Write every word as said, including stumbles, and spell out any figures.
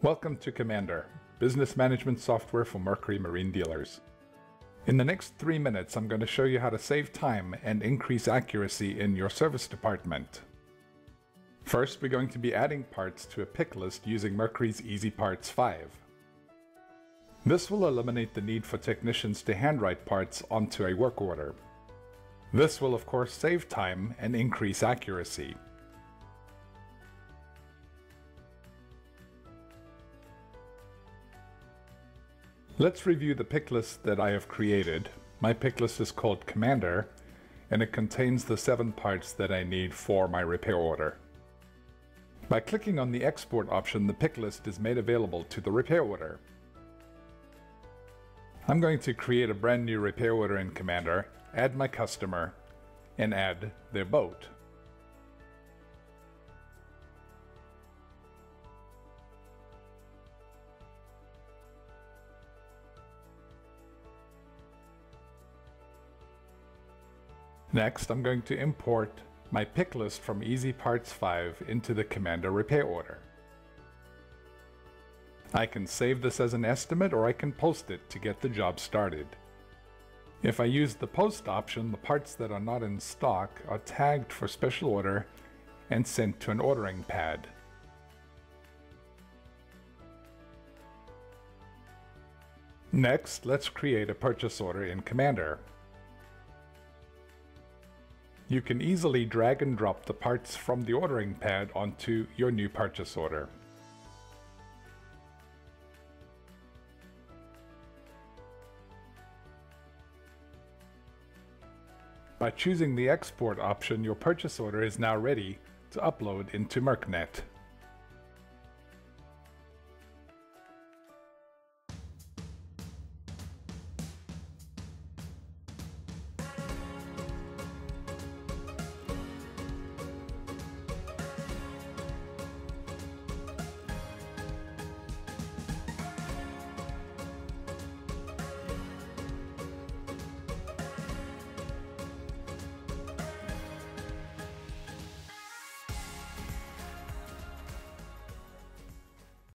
Welcome to Commander, business management software for Mercury Marine dealers. In the next three minutes, I'm going to show you how to save time and increase accuracy in your service department. First, we're going to be adding parts to a pick list using Mercury's E Z Parts five. This will eliminate the need for technicians to handwrite parts onto a work order. This will, of course, save time and increase accuracy. Let's review the pick list that I have created. My pick list is called Commander, and it contains the seven parts that I need for my repair order. By clicking on the export option, the pick list is made available to the repair order. I'm going to create a brand new repair order in Commander, add my customer, and add their boat. Next, I'm going to import my pick list from E Z Parts five into the Commander repair order. I can save this as an estimate, or I can post it to get the job started. If I use the post option, the parts that are not in stock are tagged for special order and sent to an ordering pad. Next, let's create a purchase order in Commander. You can easily drag and drop the parts from the ordering pad onto your new purchase order. By choosing the export option, your purchase order is now ready to upload into MercNet.